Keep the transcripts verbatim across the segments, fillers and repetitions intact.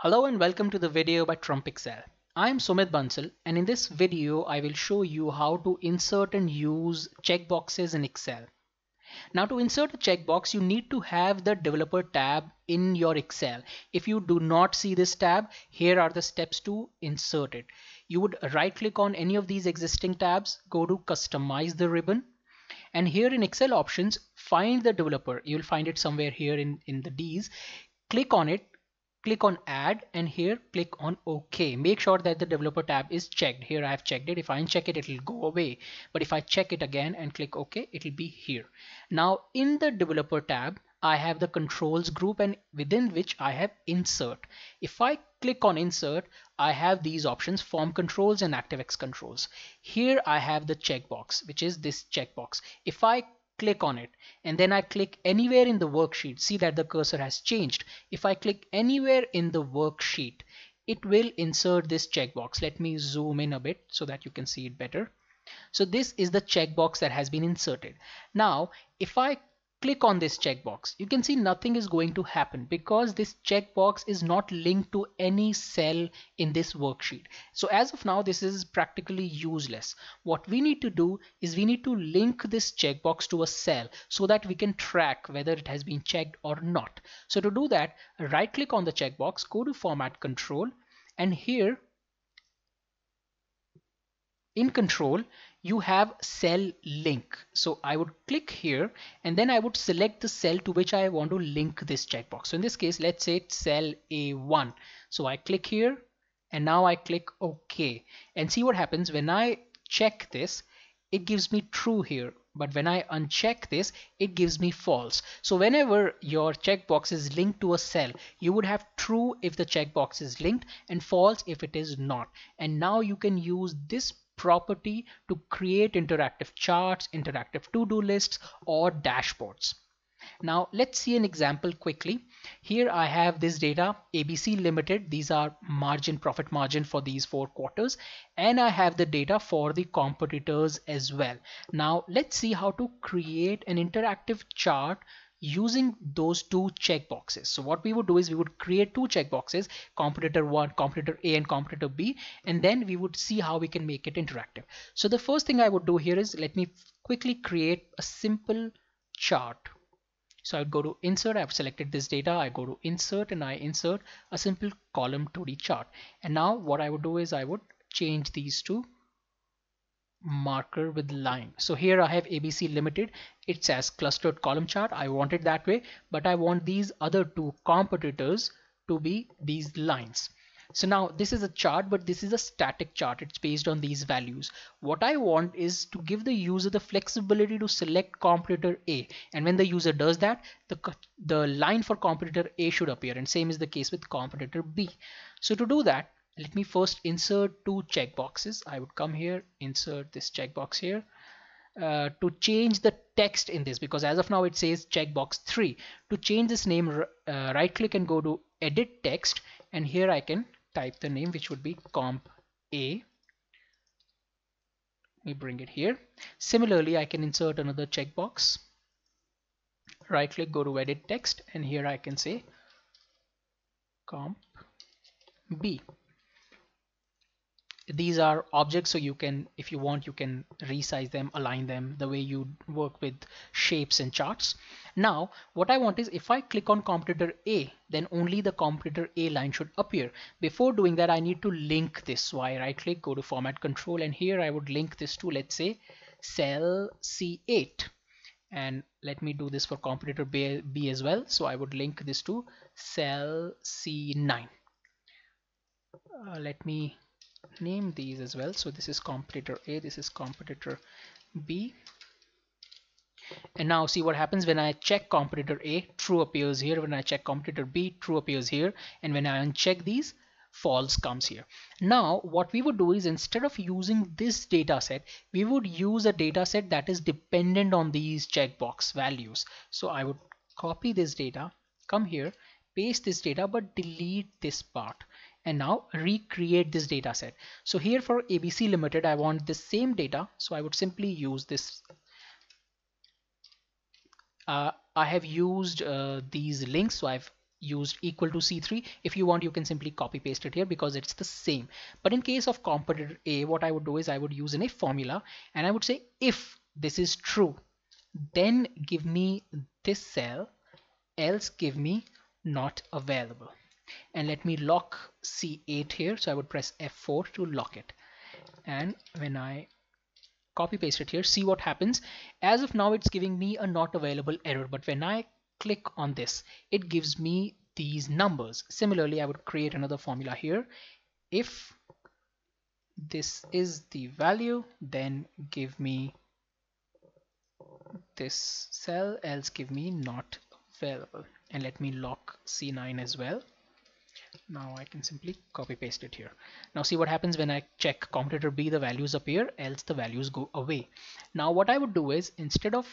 Hello and welcome to the video by Trump Excel. I'm Sumit Bansal, and in this video I will show you how to insert and use checkboxes in Excel. Now, to insert a checkbox, you need to have the Developer tab in your Excel. If you do not see this tab, here are the steps to insert it. You would right click on any of these existing tabs, go to Customize the ribbon, and here in Excel options, find the developer. You'll find it somewhere here in, in the D's. Click on it. Click on add, and here click on OK. Make sure that the developer tab is checked. Here I have checked it. If I uncheck it, it will go away. But if I check it again and click OK, it will be here. Now in the developer tab, I have the controls group, and within which I have insert. If I click on insert, I have these options: form controls and ActiveX controls. Here I have the checkbox, which is this checkbox. If I click on it and then I click anywhere in the worksheet, see that the cursor has changed. If I click anywhere in the worksheet, it will insert this checkbox. Let me zoom in a bit so that you can see it better. So this is the checkbox that has been inserted. Now if I click on this checkbox, you can see nothing is going to happen because this checkbox is not linked to any cell in this worksheet. So as of now, this is practically useless. What we need to do is we need to link this checkbox to a cell so that we can track whether it has been checked or not. So to do that, right click on the checkbox, go to Format Control, and here in Control, you have cell link. So I would click here and then I would select the cell to which I want to link this checkbox. So in this case, let's say it's cell A one. So I click here and now I click OK. And see what happens when I check this, it gives me true here. But when I uncheck this, it gives me false. So whenever your checkbox is linked to a cell, you would have true if the checkbox is linked and false if it is not. And now you can use this property to create interactive charts, interactive to-do lists, or dashboards. Now let's see an example quickly. Here I have this data, A B C Limited. These are margin, profit margin for these four quarters, and I have the data for the competitors as well. Now let's see how to create an interactive chart using those two checkboxes. So what we would do is we would create two checkboxes, competitor one, competitor A, and competitor B, and then we would see how we can make it interactive. So the first thing I would do here is let me quickly create a simple chart. So I would go to insert, I've selected this data, I go to insert, and I insert a simple column two D chart. And now what I would do is I would change these to marker with line. So here I have A B C Limited. It says clustered column chart. I want it that way, but I want these other two competitors to be these lines. So now this is a chart, but this is a static chart. It's based on these values. What I want is to give the user the flexibility to select competitor A, and when the user does that, the, the line for competitor A should appear, and same is the case with competitor B. So to do that, let me first insert two checkboxes. I would come here, insert this checkbox here uh, to change the text in this, because as of now it says checkbox three. To change this name, uh, right click and go to edit text, and here I can type the name, which would be comp A. We bring it here. Similarly, I can insert another checkbox. Right click, go to edit text, and here I can say comp B. These are objects, so you can, if you want, you can resize them, align them the way you work with shapes and charts. Now what I want is, if I click on competitor A, then only the competitor A line should appear. Before doing that, I need to link this. So I right click, go to Format Control, and here I would link this to, let's say, cell C eight, and let me do this for competitor B, B as well. So I would link this to cell C nine. Uh, let me name these as well. So this is competitor A, this is competitor B, and now see what happens when I check competitor A. True appears here. When I check competitor B, true appears here, and when I uncheck these, false comes here. Now what we would do is, instead of using this data set, we would use a data set that is dependent on these checkbox values. So I would copy this data, come here, paste this data, but delete this part, and now recreate this data set. So here for A B C Limited, I want the same data. So I would simply use this. Uh, I have used uh, these links. So I've used equal to C three. If you want, you can simply copy paste it here because it's the same. But in case of competitor A, what I would do is I would use an if formula, and I would say if this is true, then give me this cell, else give me not available. And let me lock C eight here, so I would press F four to lock it. And when I copy paste it here, see what happens. As of now, it's giving me a not available error, but when I click on this, it gives me these numbers. Similarly, I would create another formula here. If this is the value, then give me this cell, else give me not available. And let me lock C nine as well. Now I can simply copy paste it here. Now see what happens when I check competitor B, the values appear, else the values go away. Now what I would do is, instead of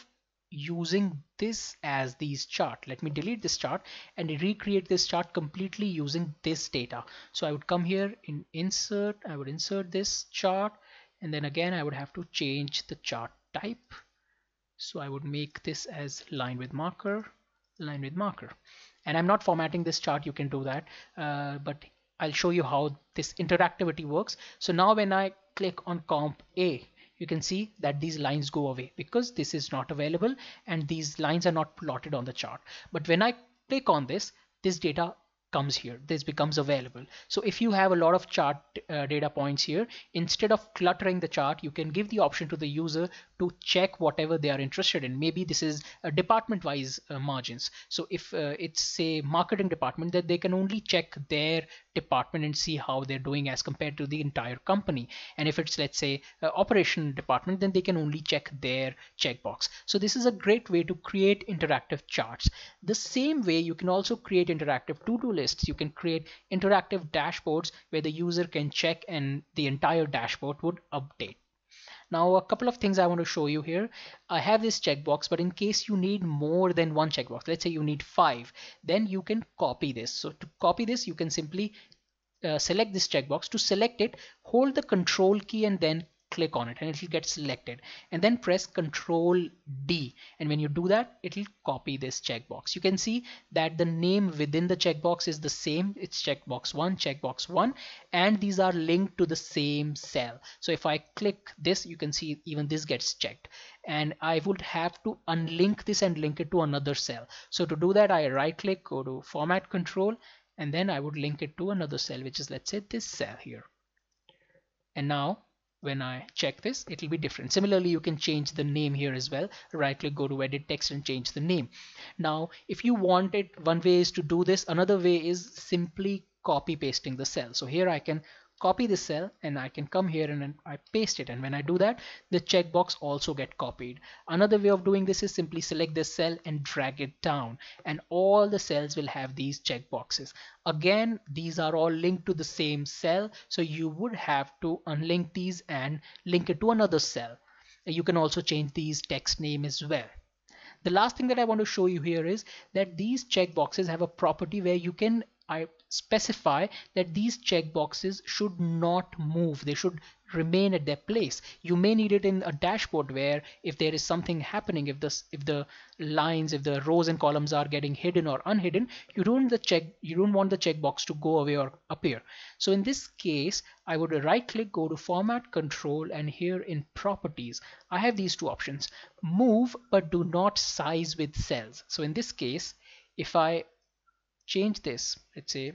using this as these chart, let me delete this chart and recreate this chart completely using this data. So I would come here in insert, I would insert this chart, and then again I would have to change the chart type. So I would make this as line with marker, line with marker. And I'm not formatting this chart, you can do that, uh, but I'll show you how this interactivity works. So now when I click on comp A, you can see that these lines go away because this is not available and these lines are not plotted on the chart. But when I click on this, this data comes here, this becomes available. So if you have a lot of chart uh, data points here, instead of cluttering the chart, you can give the option to the user to check whatever they are interested in. Maybe this is uh, department wise uh, margins. So if uh, it's say marketing department, that they can only check their department and see how they're doing as compared to the entire company. And if it's, let's say, uh, operation department, then they can only check their checkbox. So this is a great way to create interactive charts. The same way you can also create interactive to-do lists. You can create interactive dashboards where the user can check and the entire dashboard would update. Now, a couple of things I want to show you here. I have this checkbox, but in case you need more than one checkbox, let's say you need five, then you can copy this. So to copy this, you can simply uh, select this checkbox. To select it, hold the control key and then click on it, and it will get selected, and then press Control D, and when you do that, it will copy this checkbox. You can see that the name within the checkbox is the same. It's checkbox one, checkbox one, and these are linked to the same cell. So if I click this, you can see even this gets checked, and I would have to unlink this and link it to another cell. So to do that, I right click, go to Format Control, and then I would link it to another cell, which is, let's say, this cell here. And now when I check this, it will be different. Similarly, you can change the name here as well. Right click, go to edit text and change the name. Now, if you want it, one way is to do this. Another way is simply copy pasting the cell. So here I can copy the cell and I can come here and I paste it. And when I do that, the checkbox also get copied. Another way of doing this is simply select this cell and drag it down. And all the cells will have these checkboxes. Again, these are all linked to the same cell. So you would have to unlink these and link it to another cell. You can also change these text name as well. The last thing that I want to show you here is that these checkboxes have a property where you can I specify that these checkboxes should not move. They should remain at their place. You may need it in a dashboard where if there is something happening, if this, if the lines, if the rows and columns are getting hidden or unhidden, you don't the check, you don't want the checkbox to go away or appear. So in this case, I would right click, go to Format Control, and here in Properties, I have these two options: move but do not size with cells. So in this case, if I change this, let's say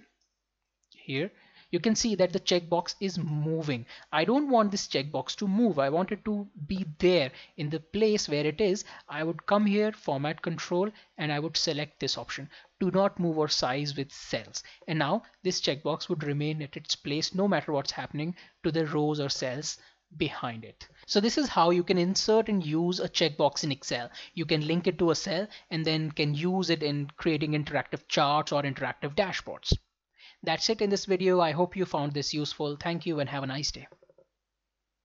here, you can see that the checkbox is moving. I don't want this checkbox to move. I want it to be there in the place where it is. I would come here, Format Control, and I would select this option, do not move or size with cells. And now this checkbox would remain at its place no matter what's happening to the rows or cells behind it. So this is how you can insert and use a checkbox in Excel. You can link it to a cell and then can use it in creating interactive charts or interactive dashboards. That's it in this video. I hope you found this useful. Thank you and have a nice day.